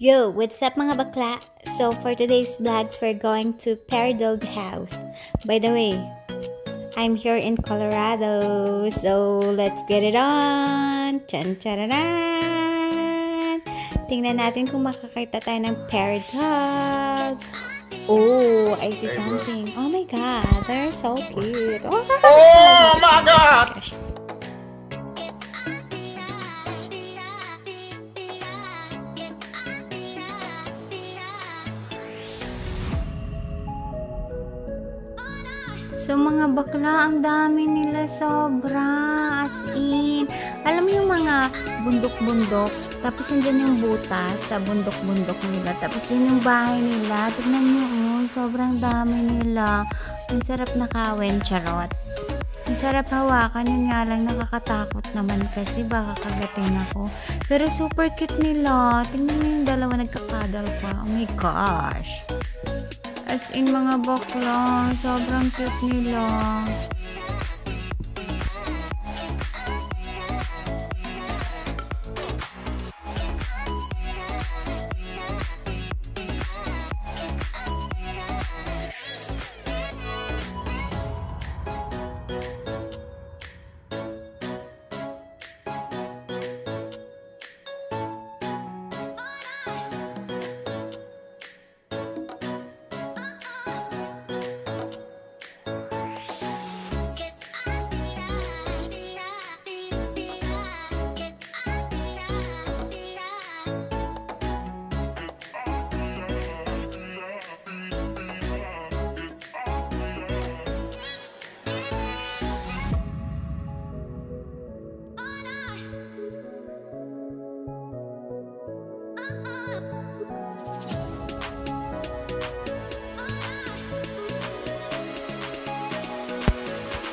Yo, what's up mga bakla? So for today's vlogs, we're going to Prairie Dog House. By the way, I'm here in Colorado, so let's get it on! Chan-chararan! Tingnan natin kung makakita tayo ng Prairie Dog. Oh, I see something. Oh my god, they're so cute. Oh my god! So mga bakla, ang dami nila sobra, as in. Alam mo yung mga bundok-bundok, tapos nandiyan yung butas sa bundok-bundok nila, tapos dyan yung bahay nila. Tignan nyo, sobrang dami nila. Ang sarap nakawin, charot. Ang sarap hawakan, yun nga lang nakakatakot naman kasi baka kagatin ako. Pero super cute nila. Tignan nyo yung dalawa nagkakadal pa. Oh my gosh! As in mga bakla, sobrang cute nila.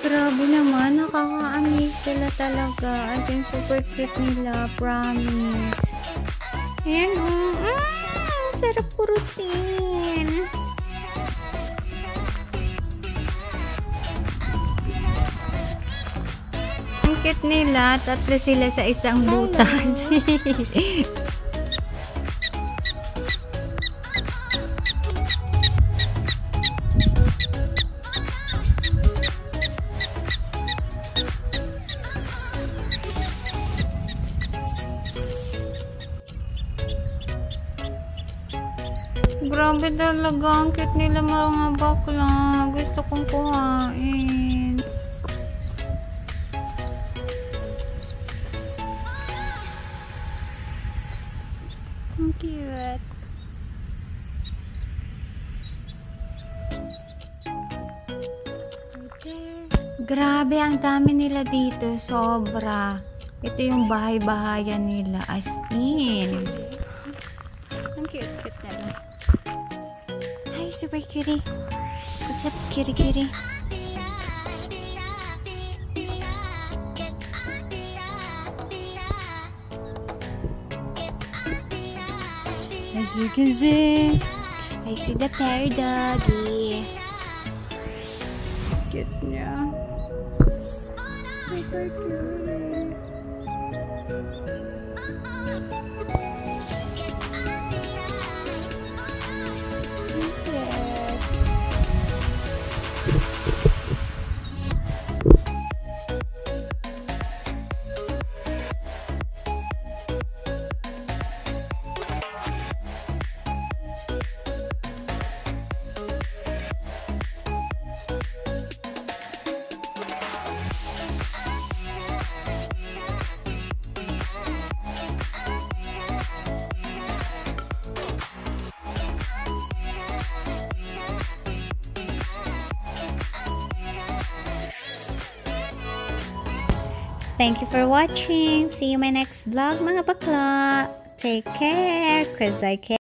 Grabe naman, nakaka-amaze sila talaga. As in, super cute nila, promise. Ayan, sarap purutin. Ang cute nila, tatlo sila sa isang butas. Grabe talaga, ang cute nila mga bakla. Gusto kong kuhain. Ang cute. Grabe, ang dami nila dito. Sobra. Ito yung bahay-bahayan nila. As in. Ang cute-cute nila. Hi, super cutie. What's up, cutie cutie? As you can see, I see the Prairie Doggy. Cute, yeah? Super cutie. Thank you for watching. See you in my next vlog, mga bakla. Take care, 'cause I care.